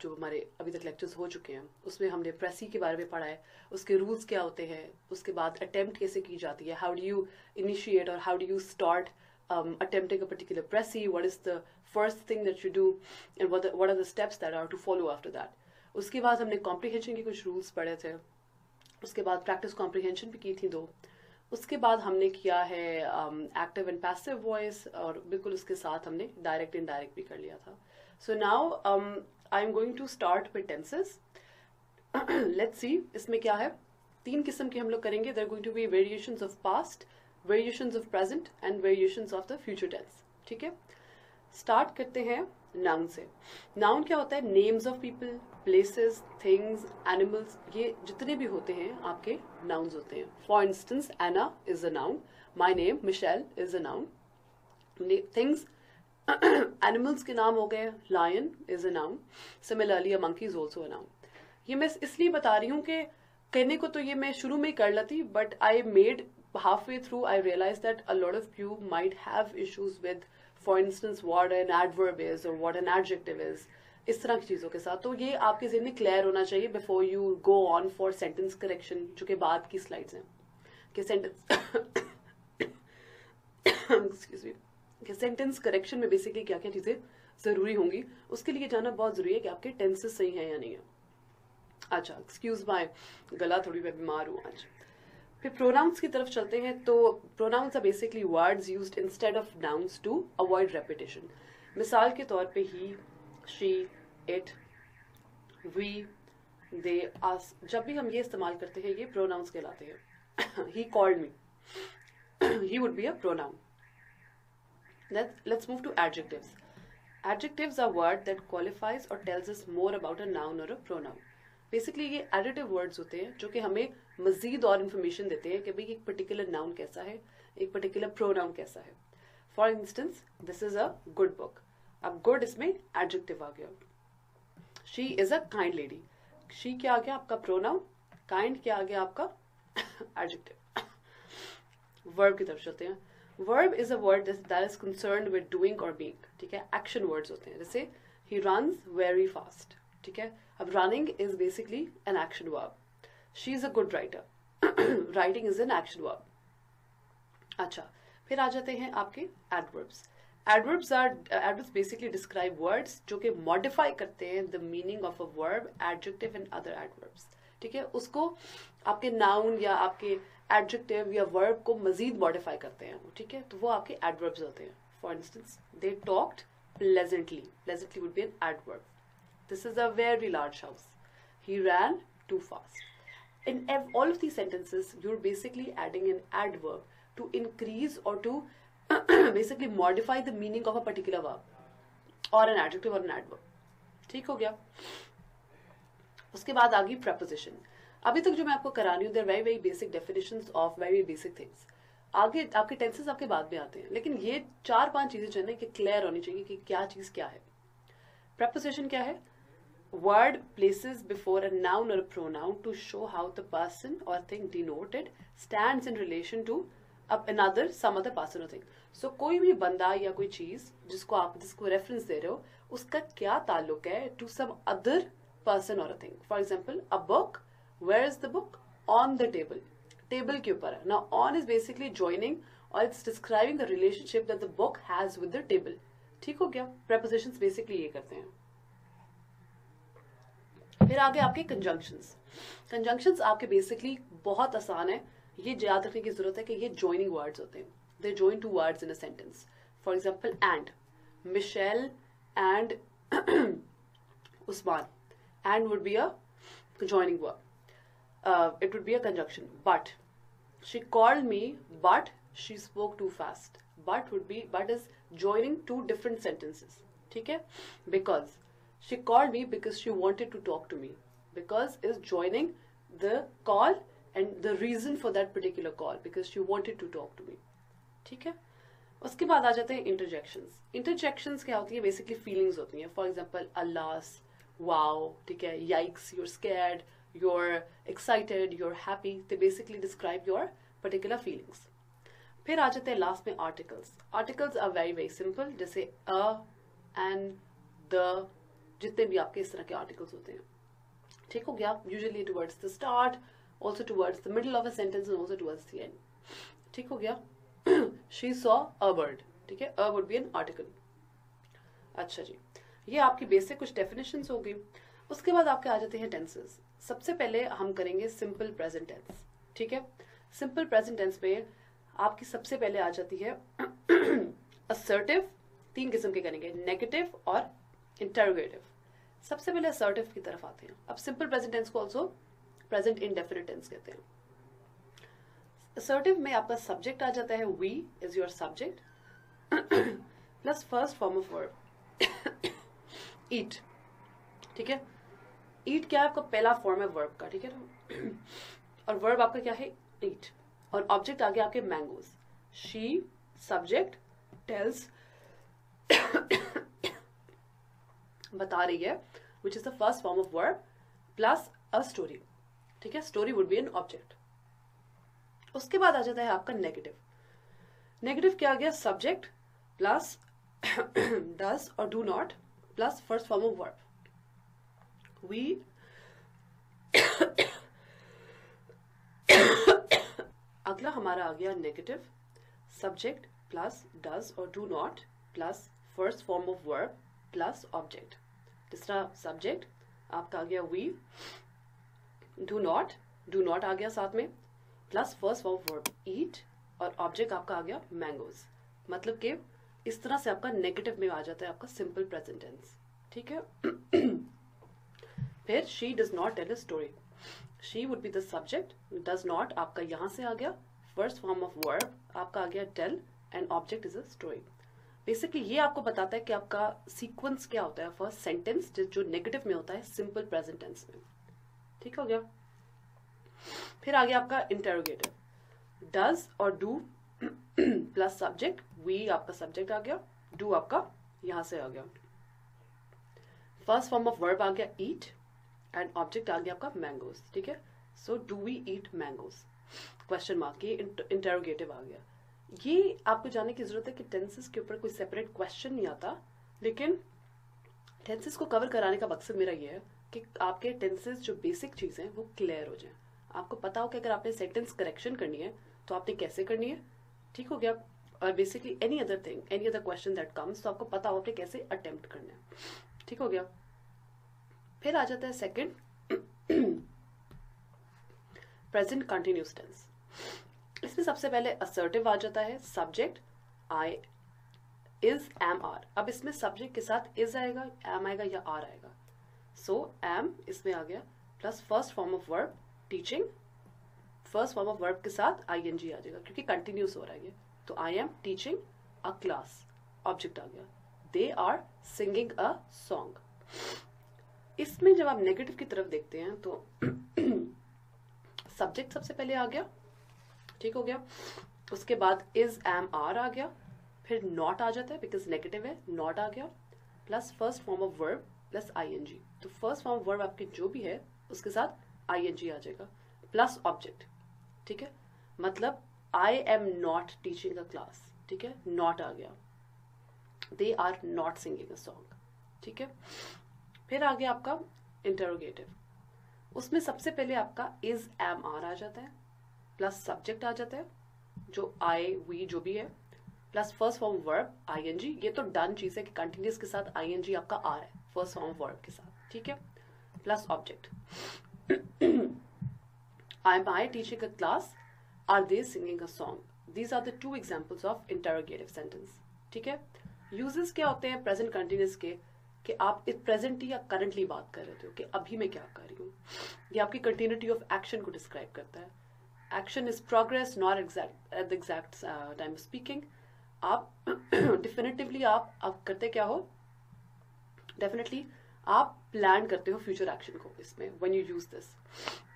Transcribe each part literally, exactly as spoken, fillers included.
जो हमारे अभी तक लेक्चर्स हो चुके हैं उसमें हमने प्रेसी के बारे में पढ़ा है, उसके रूल्स क्या होते हैं, उसके बाद अटेम्प्ट कैसे की जाती है, हाउ डू यू इनिशिएट और how do you start attempting a particular precis, what is the first thing that you do and what are the steps that are to follow after that. उसके बाद हमने comprehension के कुछ rules पढ़े थे, उसके बाद प्रैक्टिस कॉम्प्रीहेंशन भी की थी दो, उसके बाद हमने किया है एक्टिव एंड पैसिव वॉइस और बिल्कुल उसके साथ हमने डायरेक्ट इनडायरेक्ट भी कर लिया था। So now I am going to start with tenses. Let's see इसमें क्या है, तीन किस्म के हम लोग करेंगे। There going to be variations of past, variations of present and variations of the future tense. ठीक है, स्टार्ट करते हैं नाउन से। नाउन क्या होता है? Names of people, places, things, animals, ये जितने भी होते हैं आपके नाउन्स होते हैं। For instance Anna is a noun, my name Michelle is a noun. Things, animals के नाम हो गए, lion is a noun, similarly a monkey is also a noun. ये मैं इसलिए बता रही हूँ कि कहने को तो ये मैं शुरू में कर लेती, but I made halfway through I realize that a lot of you might have issues with for instance what an adverb is और व्हाट एन एडजेक्टिव इज, इस तरह की चीज़ों के साथ। तो ये आपके जहन में क्लियर होना चाहिए before you go on for sentence correction, जो कि बाद की स्लाइड्स हैं कि सेंटेंस कि सेंटेंस करेक्शन में बेसिकली क्या क्या चीज़ें ज़रूरी होंगी। उसके लिए जाना बहुत ज़रूरी है कि आपके टेंसेस सही हैं या नहीं है। अच्छा, एक्सक्यूज माय गला, थोड़ी मैं बीमार हूँ आज। फिर प्रोनाउंस की तरफ चलते हैं। तो pronouns are basically words used instead of nouns to avoid repetition. मिसाल के तौर पर he, she, it, we, they, us, जब भी हम ये इस्तेमाल करते हैं ये प्रोनाउंस कहलाते हैं। He called me, he would be a pronoun. Let's move to adjectives. Adjectives are word that qualifies और tells us more about a noun और अ प्रोनाउन। बेसिकली ये एडिटिव वर्ड्स होते हैं जो कि हमें मजीद और इन्फॉर्मेशन देते हैं कि भाई एक पर्टिकुलर नाउन कैसा है, एक पर्टिकुलर प्रोनाउन कैसा है। For instance, this is a good book, अब गुड इसमें एडजेक्टिव आ गया। She is a kind lady, she क्या आ गया आपका प्रोनाउन, काइंड क्या आ गया आपका एडजेक्टिव। वर्ब की तरफ चलते हैं। Verb is a word that is concerned with doing और बीइंग। ठीक है, एक्शन वर्ड्स होते हैं। जैसे ही रन्स वेरी फास्ट, ठीक है, अब running is basically an action verb. She is a good writer, writing is an action verb. अच्छा, फिर आ जाते हैं आपके adverbs. Adverbs are adverbs basically describe words जो कि मॉडिफाई करते हैं the meaning of a verb, adjective and other adverbs. ठीक है, उसको आपके नाउन या आपके एडजेक्टिव या वर्ब को मजीद मॉडिफाई करते हैं। ठीक है, तो वो आपके एडवर्ब्स होते हैं। For instance, they talked pleasantly, pleasantly would be an adverb. This is a very large house, he ran too fast. In all of the sentences you are basically adding an adverb to increase और to basically modify the meaning of a particular verb or an adjective or an adverb. ठीक हो गया। उसके बाद आ गई preposition। अभी तक जो मैं आपको करा रही हूँ they're very very basic definitions of very basic things। आगे आपके tenses आपके बाद में आते हैं, लेकिन ये चार पांच चीजें जो है ना कि clear होनी चाहिए कि क्या चीज क्या है। Preposition क्या है? Word places before a noun or a pronoun to show how the person or thing denoted stands in relation to अब another, some other person or thing। सो कोई भी बंदा या कोई चीज जिसको आप जिसको रेफरेंस दे रहे हो उसका क्या ताल्लुक है टू सम अदर पर्सन और thing. For example, a book, where is the book, on the table, table के ऊपर है ना। ऑन इज बेसिकली ज्वाइनिंग और it's describing the relationship that the book has with the table. ठीक हो गया, prepositions basically ये करते हैं। फिर आगे आपके कंजंक्शंस। कंजंक्शंस आपके बेसिकली बहुत आसान है, ये याद रखने की जरूरत है कि ये ज्वाइनिंग वर्ड्स होते हैं। They join two words in a sentence. For example, and, Michelle and Usman. And would be a joining word, it would be a conjunction. But, she called me but she spoke too fast. But would be, but is joining two different sentences. ठीक है, because she called me because she wanted to talk to me. Because is joining the call and the reason for that particular call because she wanted to talk to me। ठीक है, उसके बाद आ जाते हैं interjections। interjections क्या होती है? basically feelings होती हैं। for example, alas, wow, ठीक है, yikes, you're scared, you're excited, you're happy। they basically describe your particular feelings। फिर आ जाते हैं last में articles। articles are very very simple, जैसे a, an, the, जितने भी आपके इस तरह के आर्टिकल्स होते हैं. ठीक हो गया. Usually towards the start, also towards the middle of a sentence and also towards the end. ठीक हो गया. She saw a bird. ठीक है, a would be an article. अच्छा जी, ये आपकी बेसिक कुछ डेफिनेशंस हो गई. उसके बाद आपके आ जाते हैं टेंसेस. सबसे पहले हम करेंगे सिंपल प्रेजेंट टेंस. ठीक है, सिंपल प्रेजेंट टेंस में आपकी सबसे पहले आ जाती है असर्टिव. तीन किस्म के करेंगे, नेगेटिव और इंटरोगेटिव. सबसे पहले असर्टिव की तरफ आते हैं. अब सिंपल प्रेजेंट टेंस को ऑल्सो प्रेजेंट इंडेफिनिट टेंस कहते हैं. असर्टिव में आपका सब्जेक्ट आ जाता है, we is your subject plus first form of verb eat. ठीक है, ईट क्या है, आपका पहला फॉर्म है वर्ब का. ठीक है ना, और वर्ब आपका क्या है, ईट. और ऑब्जेक्ट आगे आपके मैंगोज. शी सब्जेक्ट टेल्स बता रही है, which is the first form of verb plus a story. ठीक है, story would be an object. उसके बाद आ जाता है आपका नेगेटिव. नेगेटिव क्या आ गया, सब्जेक्ट प्लस डज और do not plus first form of verb We अगला हमारा आ गया नेगेटिव, सब्जेक्ट प्लस डज और do not plus first form of verb plus object. तीसरा सब्जेक्ट आपका आ गया we, do not do not आ गया साथ में plus first form of verb eat, और ऑब्जेक्ट आपका आ गया मैंगोज. मतलब कि इस तरह से आपका नेगेटिव में आ जाता है आपका सिंपल प्रेजेंट टेंस. ठीक है. फिर she does not tell a story, she would be the subject, does not आपका यहाँ से आ गया फर्स्ट फॉर्म ऑफ वर्ब आपका आ गया tell, and object is a story. Basically ये आपको बताता है कि आपका सीक्वेंस क्या होता है फर्स्ट सेंटेंस, जो नेगेटिव में होता है सिंपल प्रेजेंट टेंस में. ठीक हो गया. फिर आ गया आपका इंटरोगेटिव, डज और डू प्लस सब्जेक्ट, वी आपका सब्जेक्ट आ गया, डू आपका यहाँ से आ गया, फर्स्ट फॉर्म ऑफ वर्ब आ गया ईट, एंड ऑब्जेक्ट आ गया आपका मैंगोज. ठीक है, so do we eat mangoes, question mark, ये इंटरोगेटिव आ गया. ये आपको जानने की जरूरत है कि टेंसेस के ऊपर कोई सेपरेट क्वेश्चन नहीं आता, लेकिन टेंसेस को कवर कराने का मकसद मेरा ये है कि आपके टेंसेस जो बेसिक चीज़ें हैं वो क्लियर हो जाएं, आपको पता हो कि अगर आपने सेंटेंस करेक्शन करनी है तो आपने कैसे करनी है. ठीक हो गया. और basically any other thing, any other question that comes, तो आपको पता हो आपने कैसे अटेम्प्ट करना है. ठीक हो गया. फिर आ जाता है सेकंड प्रेजेंट कंटिन्यूअस टेंस. इसमें सबसे पहले असर्टिव आ जाता है, subject I is am are. अब इसमें सब्जेक्ट के साथ इज आएगा, एम आएगा या आर आएगा. सो एम इसमें आ गया plus first form of verb teaching, first form of verb के साथ आई एन जी आ जाएगा क्योंकि कंटिन्यूस हो रहा है. तो I am teaching a class, object आ गया, they are singing a song. इसमें जब आप नेगेटिव की तरफ देखते हैं तो सब्जेक्ट सबसे पहले आ गया. ठीक हो गया. उसके बाद इज एम आर आ गया, फिर नॉट आ जाता है बिकॉज नेगेटिव है, नॉट आ गया plus first form of verb plus I N G. तो फर्स्ट फॉर्म ऑफ वर्ब आपके जो भी है उसके साथ आई एन जी आ जाएगा प्लस ऑब्जेक्ट. ठीक है, मतलब I am not teaching a class. ठीक है, नॉट आ गया, they are not singing a song. ठीक है. फिर आ गया आपका इंटरोगेटिव. उसमें सबसे पहले आपका इज एम आर आ जाता है प्लस सब्जेक्ट आ जाता है जो आई वी जो भी है plus first form verb I N G. ये तो डन चीज़ है कि कंटिन्यूस के साथ आई एन जी आपका आर है फर्स्ट फॉर्म वर्ब के साथ. ठीक है, plus object I am I teaching a class, are they singing a song. These are the two examples of interrogative sentence. ठीक है. यूजेस क्या होते हैं प्रेजेंट कंटिन्यूस के, कि आप इस प्रेजेंट या करंटली बात कर रहे हो कि अभी मैं क्या कर रही हूँ. ये आपकी कंटिन्यूटी ऑफ एक्शन को डिस्क्राइब करता है. Action is progress, not exact at the exact time of speaking. आप डेफिनेटिवली आप आप करते क्या हो, डेफिनेटली आप प्लान करते हो फ्यूचर एक्शन को इसमें व्हेन यू यूज दिस.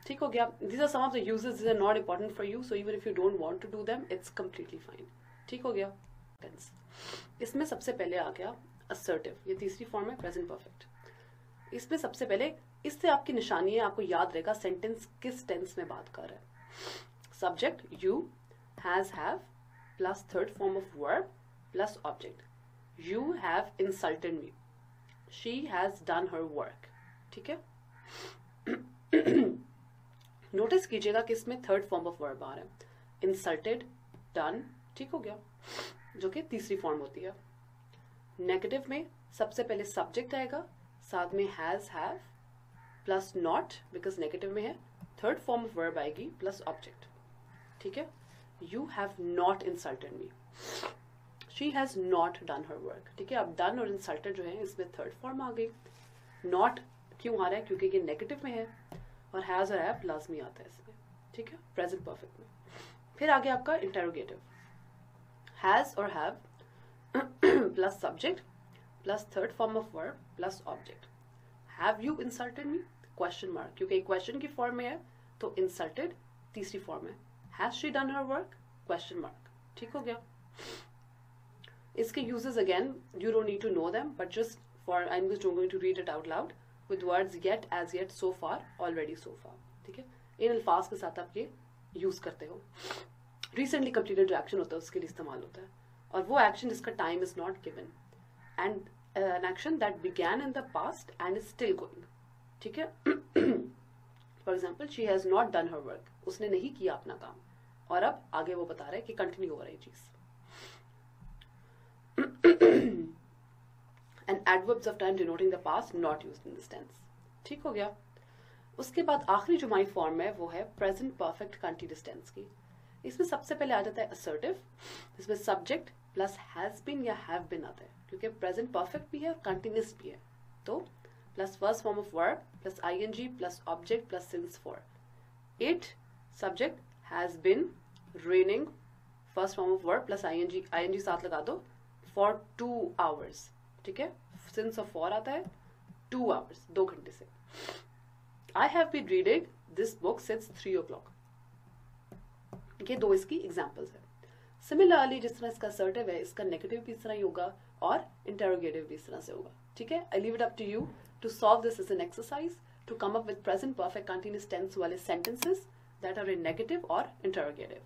ठीक हो गया. This are some of the uses, this are not important for you, so even if you don't want to do them it's completely fine. ठीक हो गया. इसमें सबसे पहले आ गया assertive, ये तीसरी फॉर्म है प्रेजेंट परफेक्ट. इसमें सबसे पहले, इससे आपकी निशानी है, आपको याद रहेगा सेंटेंस किस टेंस में बात कर रहा है. Subject you, has have plus third form of verb plus object, you have insulted me. she has done her work. ठीक है, नोटिस कीजिएगा कि इसमें थर्ड फॉर्म ऑफ वर्ब आ रहा है, इंसल्टेड, डन, ठीक हो गया, जो कि तीसरी फॉर्म होती है। नेगेटिव में सबसे पहले सब्जेक्ट आएगा, साथ में has, have plus not, because negative में है, थर्ड फॉर्म ऑफ वर्ब आएगी प्लस ऑब्जेक्ट। ठीक है, you have not insulted me, she has not done her work. ठीक है, अब डन और इंसल्टेड जो है इसमें थर्ड फॉर्म आ गई। नॉट क्यों आ रहा है? क्योंकि ये नेगेटिव में है और हैज और हैव लाजमी आता है इसमें। ठीक है, प्रेजेंट परफेक्ट में। फिर आगे आपका इंटरोगेटिव, हैज और have plus subject plus third form of verb plus object. Have you insulted me? Question mark, क्योंकि क्वेश्चन की फॉर्म में है तो इंसल्टेड तीसरी फॉर्म है। Has she done her work? Question mark. ठीक हो गया। इसके uses again you don't need to know them, but just for I am just going to read it out loud with words yet, as yet, so far, already, so far. ठीक है, इन अल्फाज के साथ आप ये यूज करते हो। Recently completed जो एक्शन होता है उसके लिए इस्तेमाल होता है, और वो एक्शन जिसका time is not given, and an action that began in the past and is still going. ठीक है, for example she has not done her work, उसने नहीं किया अपना काम, और अब आगे वो बता रहा है कि कंटिन्यू हो रही चीज। And adverbs of time denoting the past not used in this tense. ठीक हो गया। उसके बाद आखिरी जो हमारी फॉर्म है वो है प्रेजेंट परफेक्ट कंटीन्यूअस टेंस की। इसमें सबसे पहले आ जाता है असर्टिव, इसमें सब्जेक्ट प्लस हैज बीन या हैव बीन आता है, क्योंकि प्रेजेंट परफेक्ट भी है और कंटिन्यूस भी है, तो plus first form of verb plus I N G plus object plus since for. It, subject, has been, raining, first form of verb plus I N G, I N G साथ लगा दो, for two hours. ठीक है, since और for आता है, two hours, दो घंटे से। I have been reading this book since three o'clock. ये दो इसकी एग्जाम्पल्स है। सिमिलरली जिस तरह इसका असर्टिव है, इसका नेगेटिव भी इस तरह ही होगा और इंटरोगेटिव भी इस तरह से होगा। ठीक है, I leave it up to you to solve this as an exercise, to come up with present perfect continuous tense वाले sentences that are in negative और interrogative.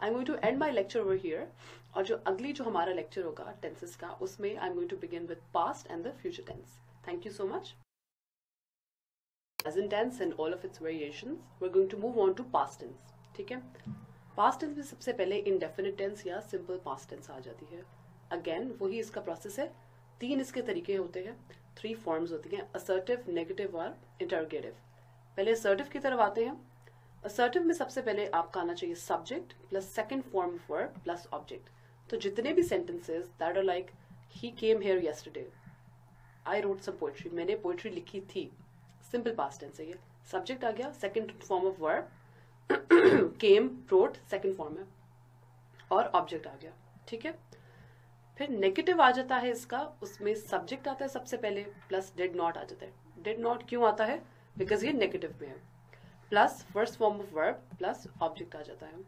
I am going to end my lecture over here, और जो अगली जो हमारा lecture होगा tenses का, उसमें I am going to begin with past and the future tense. Thank you so much. Present tense and all of its variations, we are going to move on to past tense. ठीक है, past tense में सबसे पहले indefinite tense या simple past tense आ जाती है। Again वही इसका प्रोसेस है, तीन इसके तरीके होते हैं, थ्री फॉर्म्स होती हैं, असर्टिव, नेगेटिव और इंटरोगेटिव। पहले असर्टिव की तरफ आते हैं। असर्टिव में सबसे पहले आपका आना चाहिए subject plus second form of verb plus object. तो जितने भी sentences that are like he came here yesterday, I wrote some poetry, मैंने पोएट्री लिखी थी, सिंपल पास्ट टेंस है ये। सब्जेक्ट आ गया, second form of verb came, wrote, second form है, और ऑब्जेक्ट आ गया। ठीक है, फिर नेगेटिव आ जाता है इसका, उसमें सब्जेक्ट आता है सबसे पहले प्लस डिड नॉट आ जाता है। डिड नॉट क्यों आता है? बिकॉज ये नेगेटिव में है, plus first form of verb plus object आ जाता है।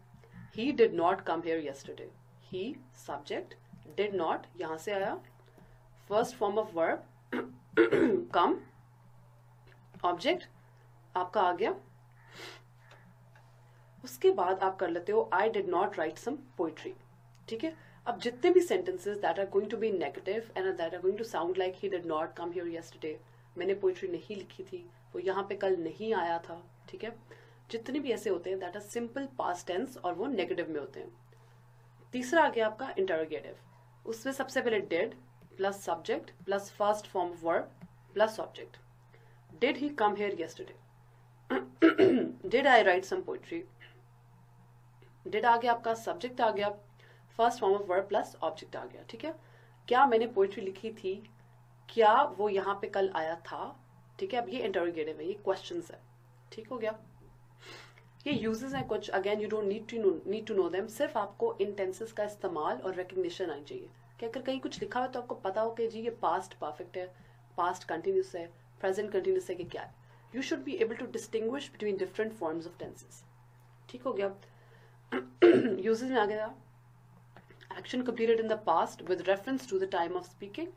He did not come here yesterday, he subject, did not यहां से आया, first form of verb come, object आपका आ गया। उसके बाद आप कर लेते हो I did not write some poetry. ठीक है, अब जितने भी sentences that are going to be negative and that are going to sound like he did not come here yesterday, मैंने पोइट्री नहीं लिखी थी, वो यहाँ पे कल नहीं आया था। ठीक है, जितने भी ऐसे होते हैं that are simple past tense और वो नेगेटिव में होते हैं। तीसरा आ गया आपका इंटरोगेटिव, उसमें सबसे पहले did plus subject plus first form of verb plus object. Did he come here yesterday, did I write some poetry, did आ गया आपका, सब्जेक्ट आ गया, first form of verb plus object आ गया। ठीक है, क्या मैंने पोएट्री लिखी थी, क्या वो यहाँ पे कल आया था। ठीक है, अब ये इंटरोगेटिव है, ये क्वेश्चंस है। ठीक हो गया, ये यूजेस हैं कुछ, again you don't need to need to know them, सिर्फ आपको इन टेंसेस का इस्तेमाल और रिकग्निशन आनी चाहिए कि अगर कहीं कुछ लिखा हुआ तो आपको पता हो कि जी ये पास्ट परफेक्ट है, पास्ट कंटिन्यूस है, प्रेजेंट कंटिन्यूस है कि क्या है। You should be able to distinguish between different forms of tenses. ठीक हो गया। यूजेस में आ गया action completed in the past with reference to the time of speaking,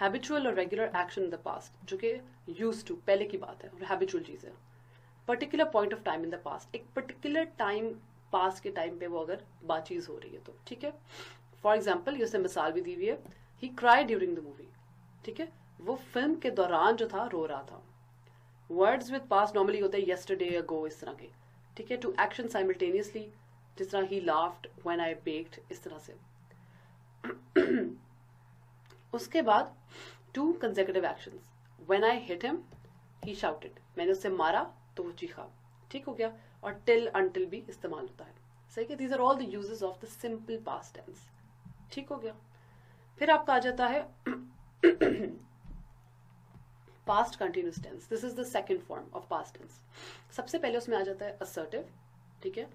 habitual और regular action in the past जो कि यूज टू पहले की बात है और हैबिचुअल चीज है, particular point of time in the past, एक पर्टिकुलर टाइम पास्ट के टाइम पे वो अगर बातचीत हो रही है तो। ठीक है, फॉर एग्जाम्पल ये उसने मिसाल भी दी हुई है, he cry during the movie. ठीक है, वो फिल्म के दौरान जो था रो रहा था। वर्ड्स विद पास्ट नॉर्मली होते हैं येस्टरडे, अगो, इस तरह के, ठीक है। टू एक्शन साइमल्टेनियसली, जिस तरह he laughed when I baked, इस तरह से। उसके बाद two consecutive actions, when I hit him he shouted, मैंने उससे मारा तो वो चीखा, ठीक हो गया। और टिल अंटिल भी इस्तेमाल होता है, सही है। These are all the uses of the simple past tense, ठीक हो गया। फिर आपका आ जाता है past continuous tense, this is the second form of past tense. सबसे पहले उसमें आ जाता है असर्टिव, ठीक है,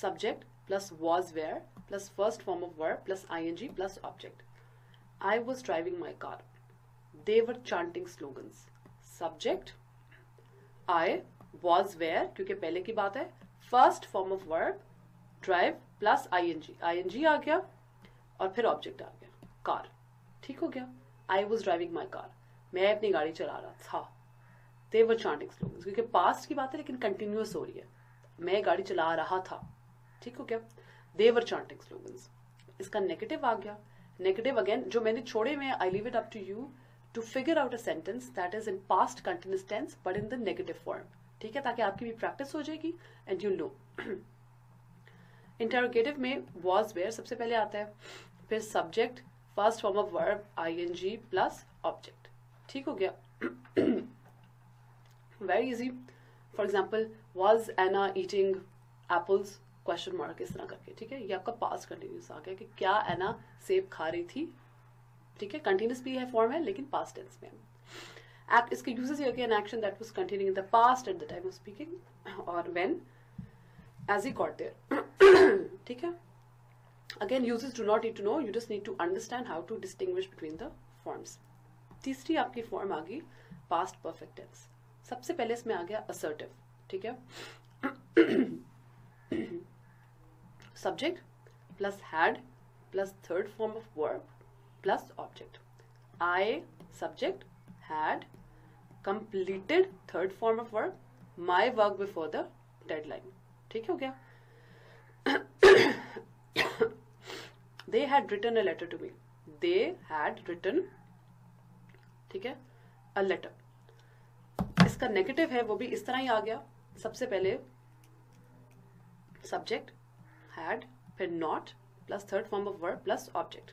subject plus was were plus first form of verb plus ING plus object. I was driving my car, they were chanting slogans. Subject I was were, क्योंकि पहले की बात है, first form of verb drive plus ING, ING आ गया और फिर object आ गया कार, ठीक हो गया। I was driving my car, मैं अपनी गाड़ी चला रहा था। दे वर चांटिंग स्लोगन्स, क्योंकि पास्ट की बात है लेकिन कंटिन्यूअस हो रही है, मैं गाड़ी चला रहा था, ठीक हो गया। दे वर चांटिंग स्लोगन्स, इसका नेगेटिव आ गया। नेगेटिव अगेन जो मैंने छोड़े में, I leave it up to you to figure out a sentence that is in past continuous tense but in the negative form, ठीक है, ताकि आपकी भी प्रैक्टिस हो जाएगी एंड यू नो। इंटरोगेटिव में वॉज वेयर सबसे पहले आता है, फिर subject first form of verb ING plus object, ठीक हो गया। Very easy, for example was Anna eating apples question mark, इस तरह करके, ठीक है। ये आपका पास्ट कंटिन्यूस आ गया कि क्या एना सेब खा रही थी, ठीक है। कंटिन्यूस भी है फॉर्म है लेकिन पास्ट टेंस में। एक्ट, इसके यूजेस ये an action that was continuing in the past at the time of speaking, और when as he got there, ठीक है। Again uses do not need to know, you just need to understand how to distinguish between the forms. तीसरी आपकी form आ गई past perfect tense. सबसे पहले इसमें आ गया असर्टिव, ठीक है। Subject plus had plus third form of verb plus object. I subject had completed third form of verb my work before the deadline, ठीक हो गया। They had written a letter to me, they had written, ठीक है, a letter. इसका negative है वो भी इस तरह ही आ गया। सबसे पहले सब्जेक्ट had, फिर not plus third form of verb plus object,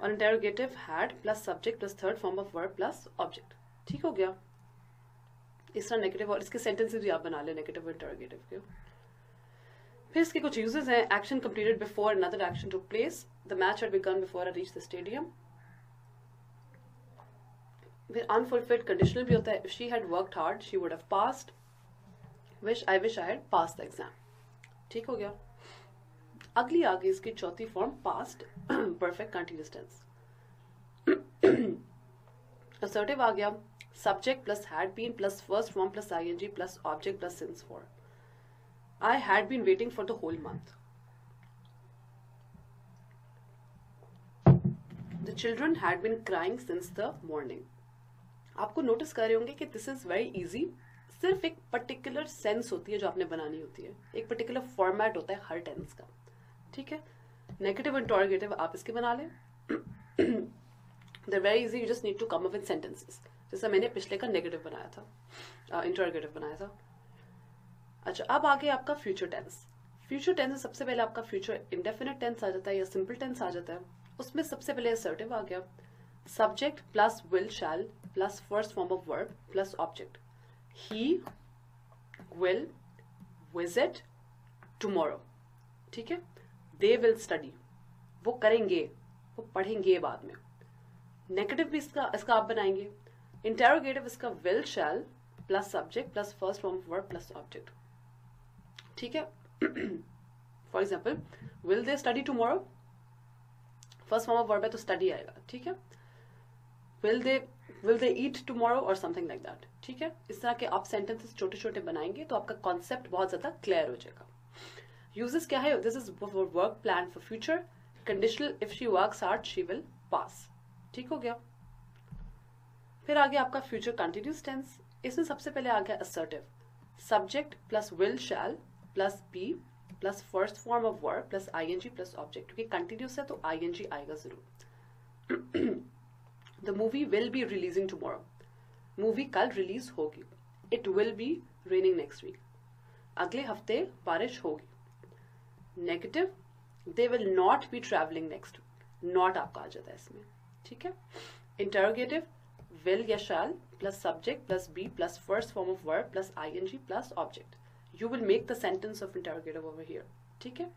और interrogative had plus subject plus third form of verb plus object, ठीक हो गया। इस तरह negative, और इसके sentences भी आप बना लें negative और interrogative के। फिर इसके कुछ uses हैं, action completed before another action took place, the match had begun before I reached the stadium, फिर unfulfilled conditional भी होता है, if she had worked hard she would have passed, wish I wish I had passed the exam, ठीक हो गया। अगली आ गई इसकी चौथी form past perfect continuous tense. Assertive आ गया, subject plus had been plus first form plus ING plus object plus since for. I had been waiting for the whole month, the children had been crying since the morning. आपको notice कर रहे होंगे कि this is very easy, सिर्फ एक particular sense होती है जो आपने बनानी होती है, एक पर्टिकुलर फॉर्मेट होता है हर टेंस का, ठीक है। नेगेटिव इंटरोगेटिव आप इसके बना लें, they very easy, you just need to come up with sentences. जैसा मैंने पिछले का नेगेटिव बनाया था, इंटरोगेटिव uh, बनाया था। अच्छा, अब आगे आपका फ्यूचर टेंस। फ्यूचर टेंस सबसे पहले आपका फ्यूचर इंडेफिनिट टेंस आ जाता है या सिंपल टेंस आ जाता है। उसमें सबसे पहले असर्टिव आ गया, subject plus will shall plus first form of verb plus object. He will visit tomorrow, ठीक है। They will study, वो करेंगे, वो पढ़ेंगे बाद में। नेगेटिव भी इसका इसका आप बनाएंगे। इंटरोगेटिव इसका will shall plus subject plus first form of verb plus object, ठीक है। For example will they study tomorrow, first form of verb है तो स्टडी आएगा, ठीक है। will they will they eat tomorrow or something like that, ठीक है। इस तरह के आप सेंटेंसेस छोटे छोटे बनाएंगे तो आपका कॉन्सेप्ट बहुत ज्यादा क्लियर हो जाएगा। यूजेस क्या है, this is work plan for future, conditional if she works hard she will pass, ठीक हो गया। फिर आगे आपका फ्यूचर कंटिन्यूअस टेंस। इसमें सबसे पहले आ गया assertive, subject plus will shall plus be plus first form of verb plus ING plus object, क्योंकि कंटिन्यूअस है तो आईएनजी आएगा जरूर। The movie will be releasing tomorrow. Movie कल release होगी. It will be raining next week. अगले हफ्ते बारिश होगी. Negative, they will not be travelling next week. Not आपका आ जाता है इसमें. ठीक है. Interrogative, will या shall plus subject plus be plus first form of verb plus ing plus object. You will make the sentence of interrogative over here. ठीक है.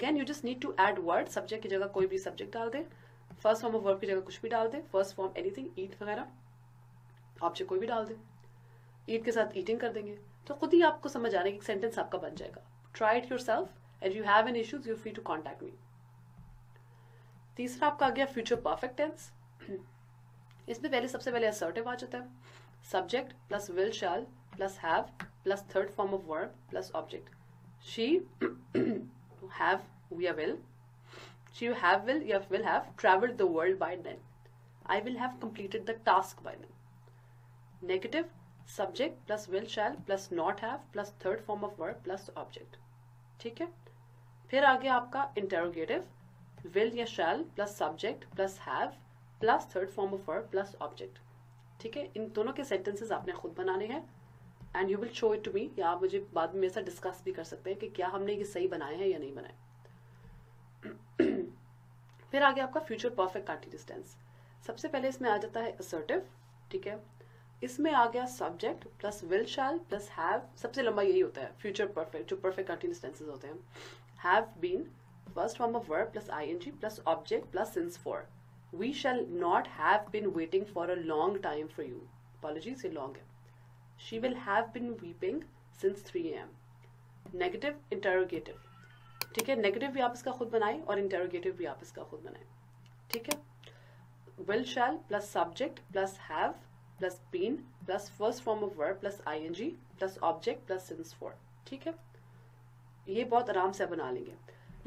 Again, you just need to add word. Subject की जगह कोई भी subject डाल दे. First form of verb की जगह कुछ भी डाल दे. First form anything, eat वगैरह. ऑब्जेक्ट कोई भी डाल दे. eat के साथ eating कर देंगे. तो खुद ही आपको समझ आने की एक सेंटेंस आपका बन जाएगा. Try it yourself. And you have any issues, you're free to contact me. तीसरा आपका आ गया future perfect tense. इसमें पहले सबसे पहले assertive आ जाता है. Subject plus will shall plus have plus third form of verb plus object. She have या will. She have will या will have traveled the world by then. I will have completed the task by then. Negative subject plus will shall plus not have plus third form of verb plus object. ठीक है. फिर आ गया आपका interrogative. Will या shall plus subject plus have plus third form of verb plus object. ठीक है. इन दोनों के sentences आपने खुद बनाने हैं. And you will show it to me. या आप मुझे बाद में मेरे साथ डिस्कस भी कर सकते हैं कि क्या हमने ये सही बनाए हैं या नहीं बनाए. फिर आगे आपका फ्यूचर परफेक्ट कंटीन्यूअस टेंस. सबसे पहले इसमें आ जाता है असर्टिव. ठीक है. इसमें आ गया subject plus will shall plus have. सबसे लंबा यही होता है फ्यूचर परफेक्ट जो परफेक्ट कंटीन्यूअस टेंसेस होते हैं. Have been first form of verb plus ING plus object plus since for. We shall not have been waiting for a long time for you. Apologies, ये long है. She will have been weeping since three A M Negative, interrogative. ठीक है. negative भी आप इसका खुद बनाएं और interrogative भी आप इसका खुद बनाएं. ठीक है. Will shall plus subject plus have plus been plus first form of verb plus ing plus object plus since for. ठीक है. ये बहुत आराम से बना लेंगे.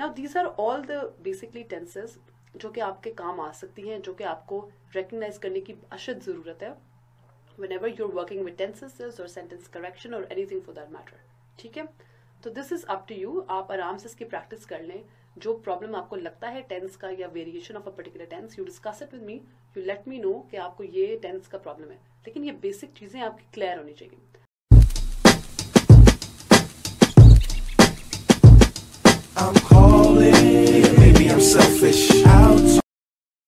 Now these are all the basically tenses जो कि आपके काम आ सकती हैं, जो कि आपको recognize करने की अशद ज़रूरत है. Whenever you're working with tenses or sentence correction or anything for that matter. ठीक है. तो this is up to you. आप आराम से इसकी practice कर लें. जो problem आपको लगता है tense का या variation of a particular tense, you discuss it with me. You let me know कि आपको ये tense का problem है. लेकिन ये basic चीजें आपकी clear होनी चाहिए. I'm calling, maybe I'm selfish.